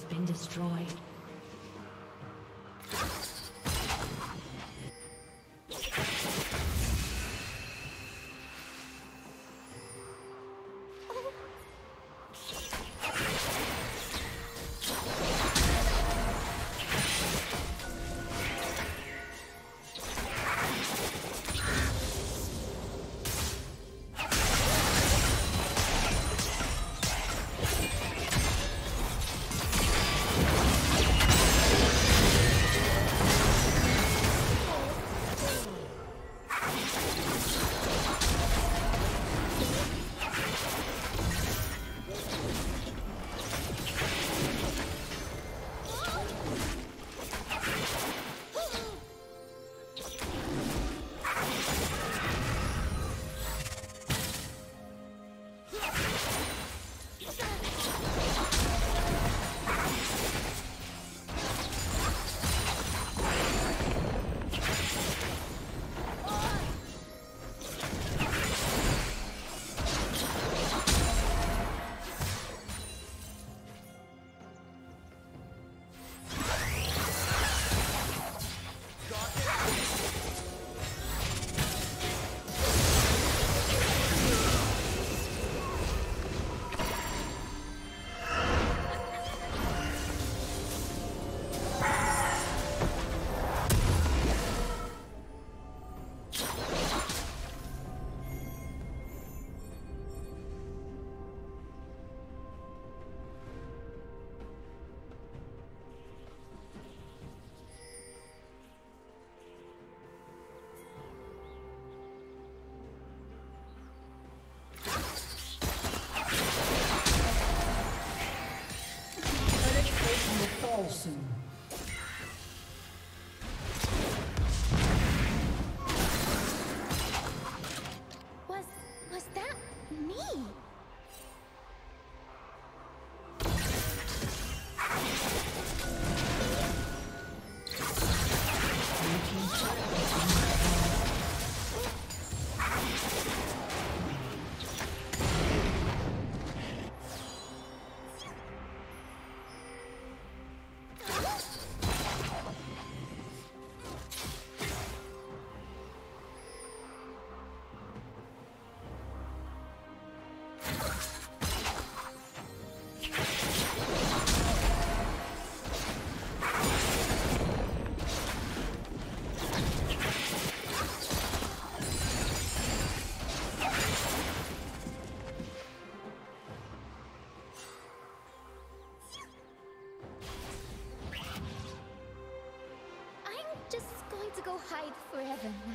has been destroyed. Was that me? Go hide forever now.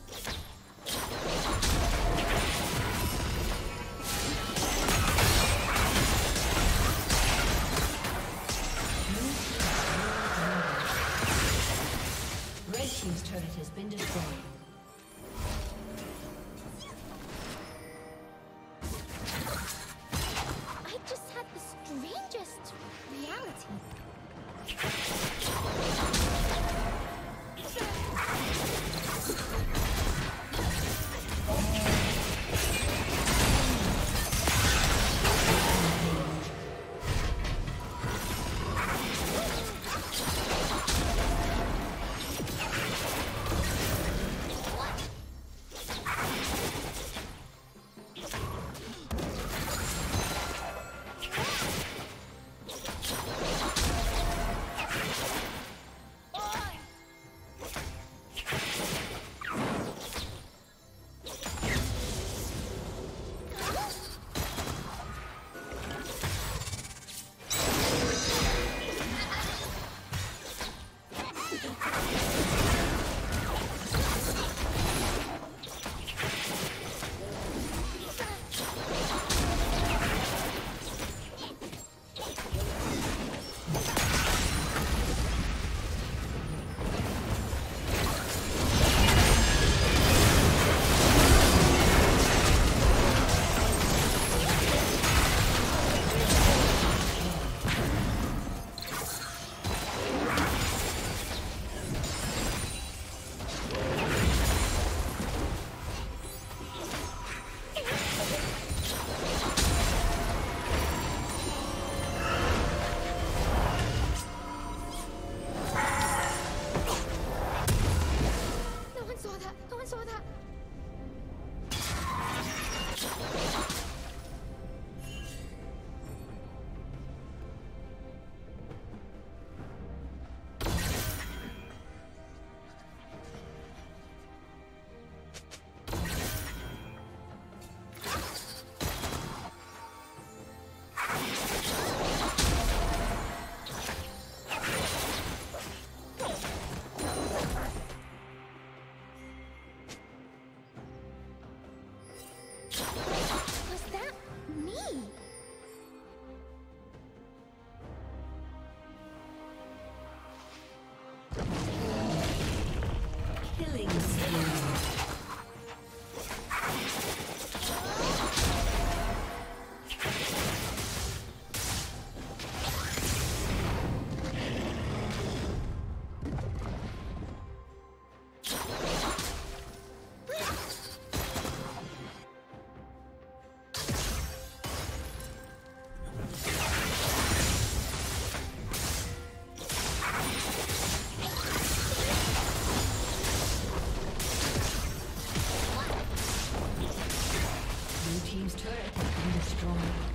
turret has been destroyed.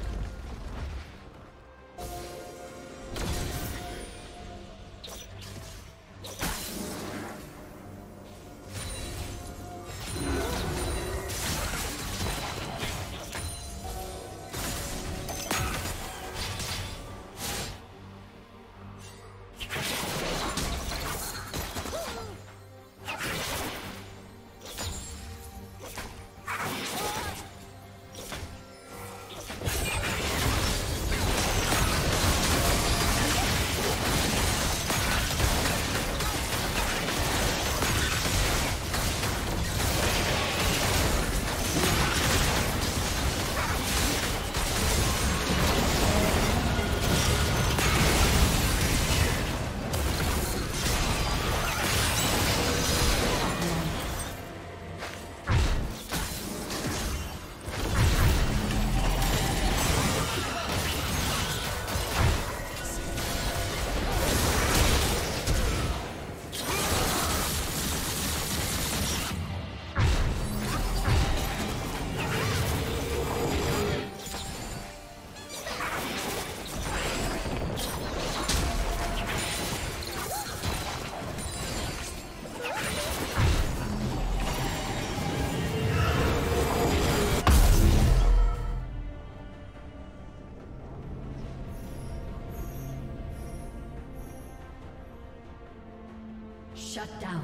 Shut down.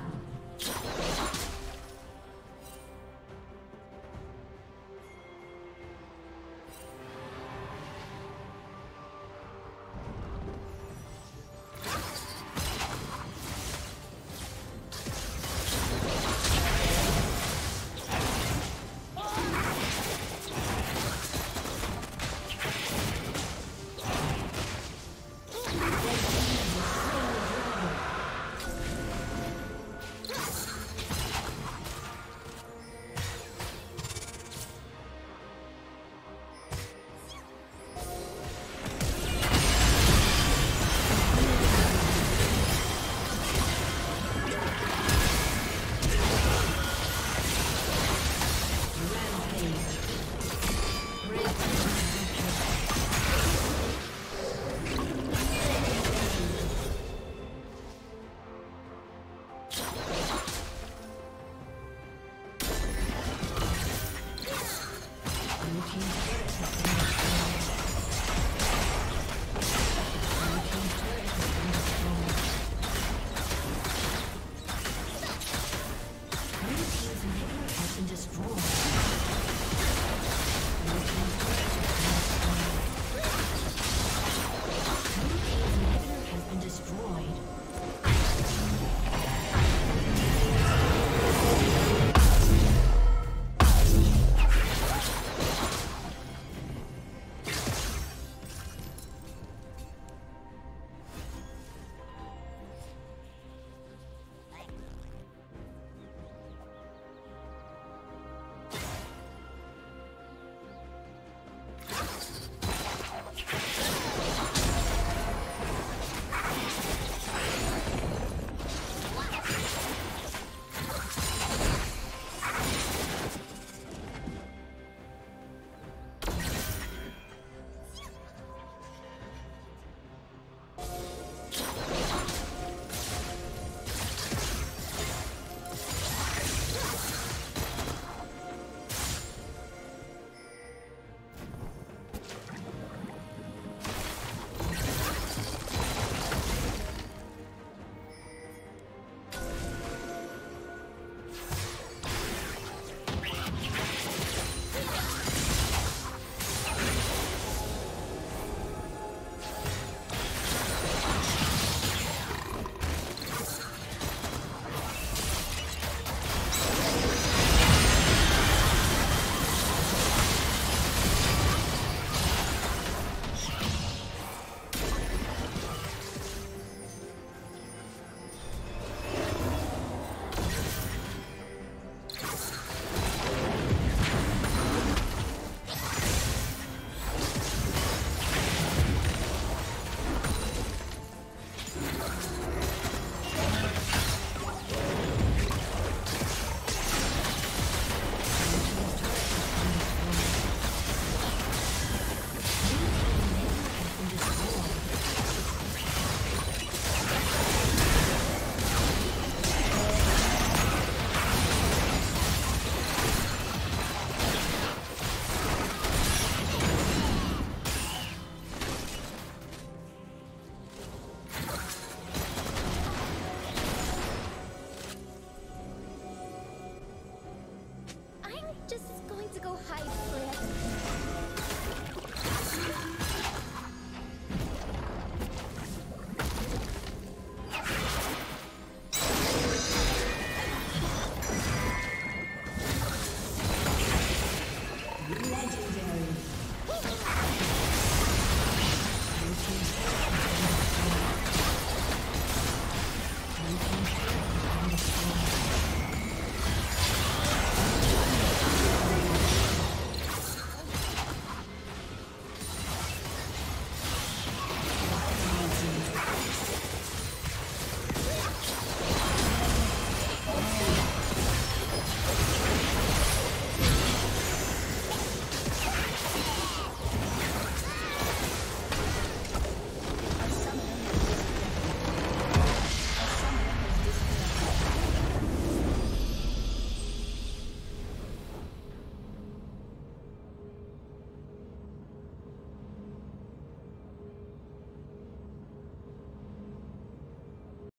Legendary.